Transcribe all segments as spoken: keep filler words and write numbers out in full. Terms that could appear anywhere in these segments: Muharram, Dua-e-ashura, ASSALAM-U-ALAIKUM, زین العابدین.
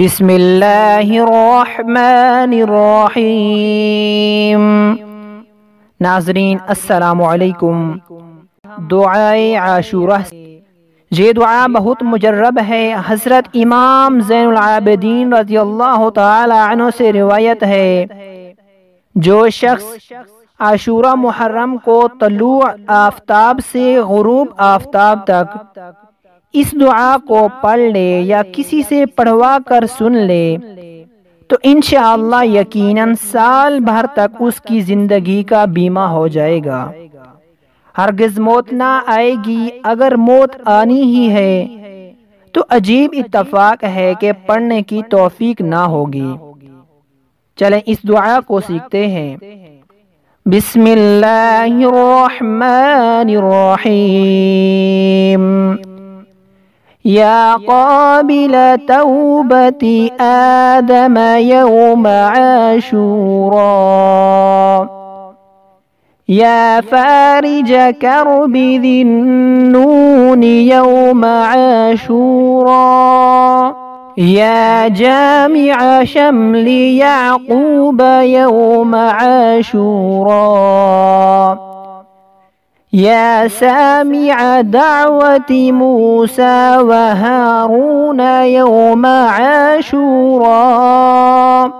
بسم الله الرحمن الرحیم ناظرین السلام علیکم دعائے عاشورہ یہ دعا بہت مجرب ہے۔ حضرت امام زین العابدین رضی اللہ تعالی عنہ سے روایت ہے، جو شخص عاشورہ محرم کو طلوع آفتاب سے غروب آفتاب تک اس دعا کو پڑھ لے یا کسی سے پڑھوا کر سن لے تو انشاءاللہ یقیناً سال بھر تک اس کی زندگی کا بیمہ ہو جائے گا، ہرگز موت نہ آئے گی۔ اگر موت آنی ہی ہے تو عجیب اتفاق ہے کہ پڑھنے کی توفیق نہ ہوگی۔ چلیں اس دعا کو سیکھتے ہیں۔ بسم اللہ الرحمن الرحیم يا قابل توبة آدم يوم عاشوراء يا فارج كرب ذي النون يوم عاشوراء يا جامع شمل يعقوب يوم عاشوراء يا سامع دعوة موسى وهارون يوم عاشوراء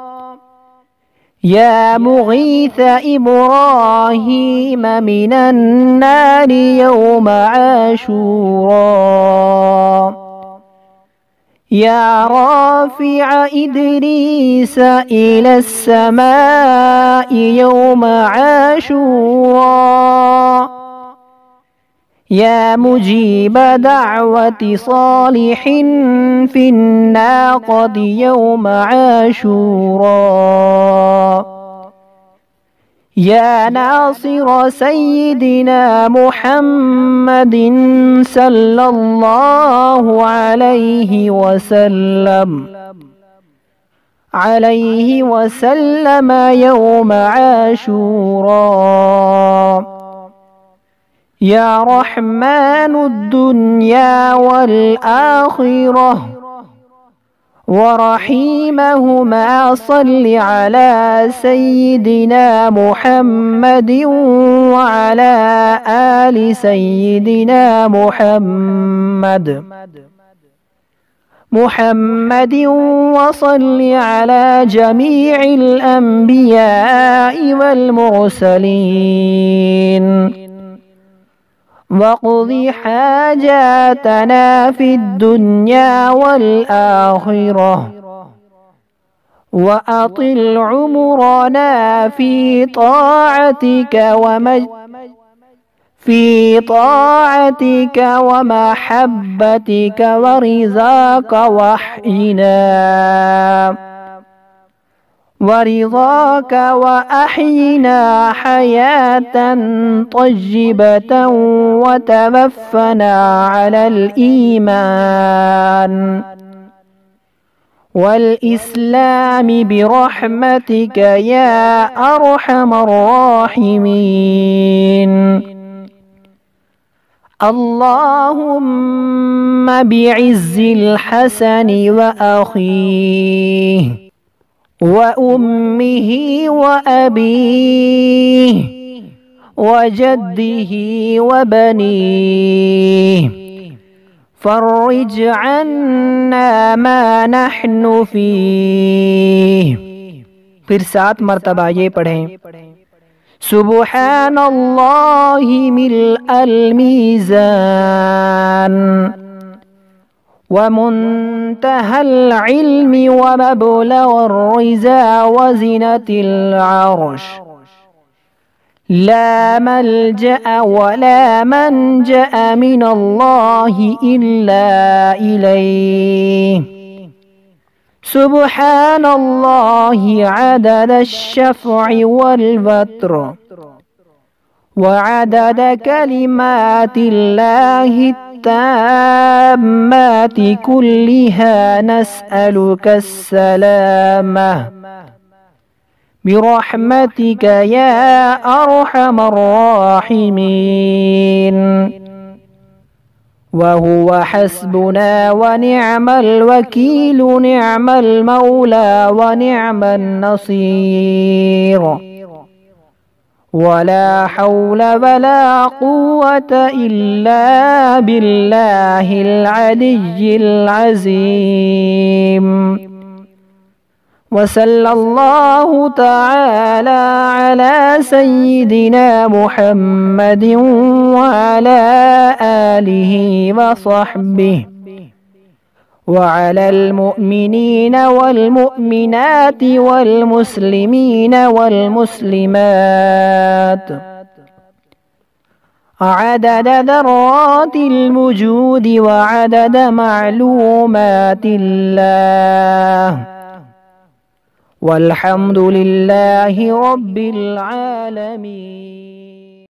يا مغيث إبراهيم من النار يوم عاشوراء يا رافع إدريس إلى السماء يوم عاشوراء يا مجيب دعوة صالح في الناقة يوم عاشوراء يا ناصر سيدنا محمد صلى الله عليه وسلم عليه وسلم يوم عاشوراء يا رحمن الدنيا والآخرة ورحيمهما صل على سيدنا محمد وعلى آل سيدنا محمد محمد وصل على جميع الأنبياء والمرسلين واقض حاجاتنا في الدنيا والآخرة وأطل عمرنا في طاعتك ومج في طاعتك ومحبتك ورزاك وحينا ورضاك وأحينا حياة طيبة وتوفنا على الإيمان والإسلام برحمتك يا أرحم الراحمين. اللهم بعز الحسن وأخيه وأمه وأبيه وجده وبنيه فرج عنا ما نحن فيه. پھر سات مرتبہ یہ پڑھیں، سبحان اللہ ملء المیزان ومنتهى العلم ومبلغ الرزا وزنة العرش لا ملجأ ولا منجأ من الله إلا إليه سبحان الله عدد الشفع والوتر وعدد كلمات الله تامات كلها نسألك السلامة برحمتك يا أرحم الراحمين. وهو حسبنا ونعم الوكيل، نعم المولى ونعم النصير. ولا حول ولا قوة إلا بالله العلي العظيم. وصلى الله تعالى على سيدنا محمد وعلى آله وصحبه وعلى المؤمنين والمؤمنات والمسلمين والمسلمات عدد ذرات الوجود وعدد معلومات الله، والحمد لله رب العالمين.